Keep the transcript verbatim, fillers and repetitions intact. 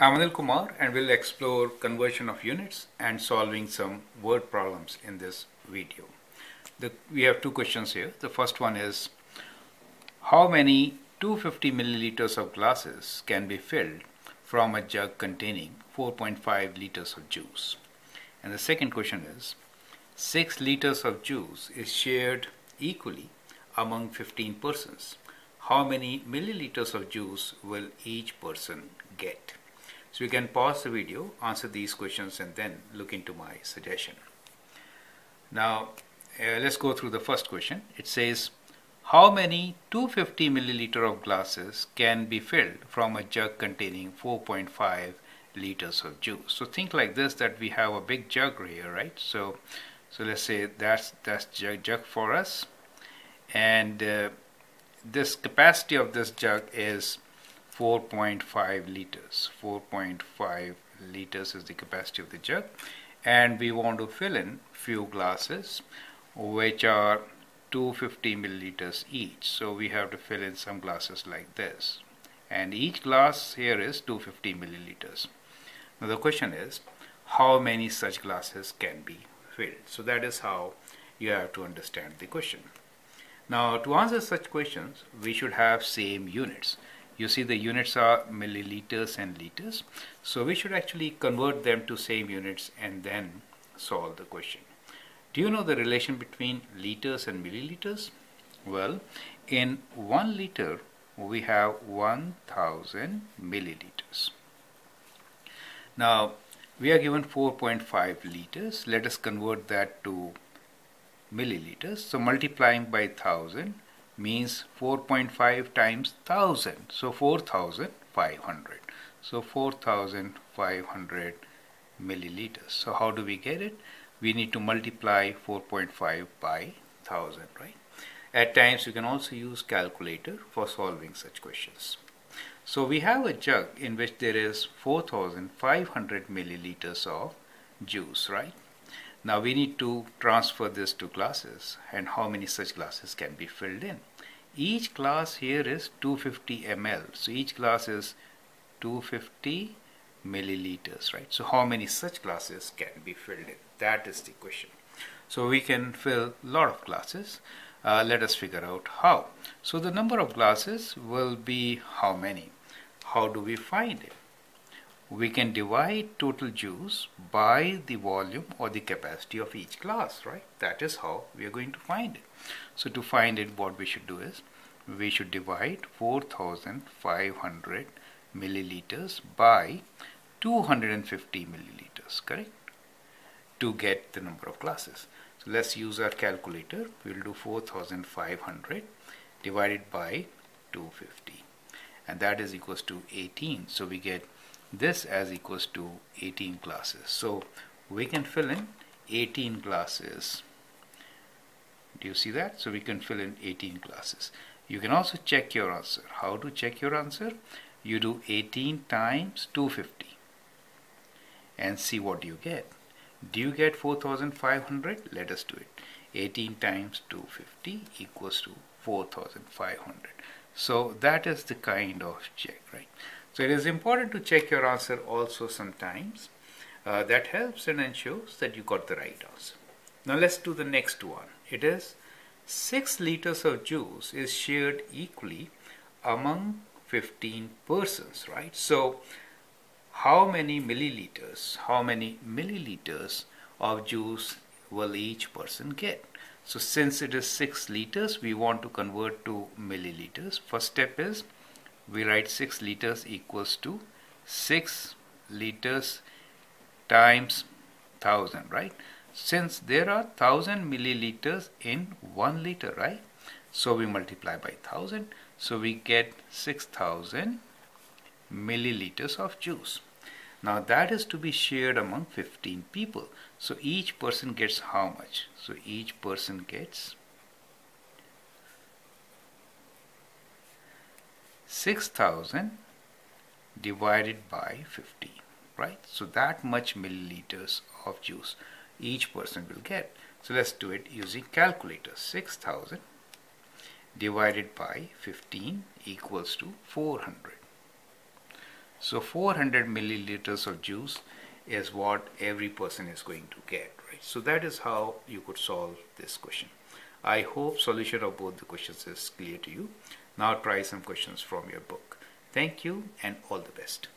I'm Anil Kumar and we'll explore conversion of units and solving some word problems in this video. The, we have two questions here. The first one is, how many two hundred fifty milliliters of glasses can be filled from a jug containing four point five liters of juice? And the second question is, six liters of juice is shared equally among fifteen persons. How many milliliters of juice will each person get? So you can pause the video, answer these questions, and then look into my suggestion. Now uh, let's go through the first question. It says, how many two hundred fifty milliliter of glasses can be filled from a jug containing four point five liters of juice? So think like this, that we have a big jug here, right? So, so let's say that's that's jug, jug for us, and uh, this capacity of this jug is four point five liters. four point five liters is the capacity of the jug, and we want to fill in few glasses which are two hundred fifty milliliters each. So we have to fill in some glasses like this, and each glass here is two hundred fifty milliliters. Now the question is, how many such glasses can be filled? So that is how you have to understand the question. Now to answer such questions, we should have same units. You see, the units are milliliters and liters, so we should actually convert them to same units and then solve the question. Do you know the relation between liters and milliliters? Well, in one liter we have one thousand milliliters. Now we are given four point five liters. Let us convert that to milliliters. So multiplying by one thousand means four point five times one thousand, so four thousand five hundred. So four thousand five hundred milliliters. So how do we get it? We need to multiply four point five by one thousand, right? At times you can also use calculator for solving such questions. So we have a jug in which there is four thousand five hundred milliliters of juice, right? Now we need to transfer this to glasses, and how many such glasses can be filled in? Each glass here is two hundred fifty milliliters. So each glass is two hundred fifty milliliters, right? So how many such glasses can be filled in? That is the question. So we can fill a lot of glasses. Uh, let us figure out how. So the number of glasses will be how many? How do we find it? We can divide total juice by the volume or the capacity of each glass, right? That is how we are going to find it. So to find it, what we should do is, we should divide four thousand five hundred milliliters by two hundred fifty milliliters, correct? To get the number of glasses. So let's use our calculator. We'll do four thousand five hundred divided by two hundred fifty. And that is equals to eighteen. So we get this as equals to eighteen glasses. So we can fill in eighteen glasses. Do you see that? So we can fill in eighteen glasses. You can also check your answer. How to check your answer? You do eighteen times two hundred fifty and see what you get. Do you get four thousand five hundred? Let us do it. eighteen times two hundred fifty equals to four thousand five hundred. So that is the kind of check, right? So it is important to check your answer also sometimes. Uh, that helps and ensures that you got the right answer. Now let's do the next one. It is six liters of juice is shared equally among fifteen persons, right? So how many milliliters, how many milliliters of juice will each person get? So since it is six liters, we want to convert to milliliters. First step is, we write six liters equals to six liters times one thousand, right? Since there are one thousand milliliters in one liter, right? So we multiply by one thousand. So we get six thousand milliliters of juice. Now that is to be shared among fifteen people. So each person gets how much? So each person gets six thousand divided by fifteen, right? So that much milliliters of juice each person will get. So let's do it using calculator. six thousand divided by fifteen equals to four hundred. So four hundred milliliters of juice is what every person is going to get, right? So that is how you could solve this question. I hope solution of both the questions is clear to you. Now try some questions from your book. Thank you and all the best.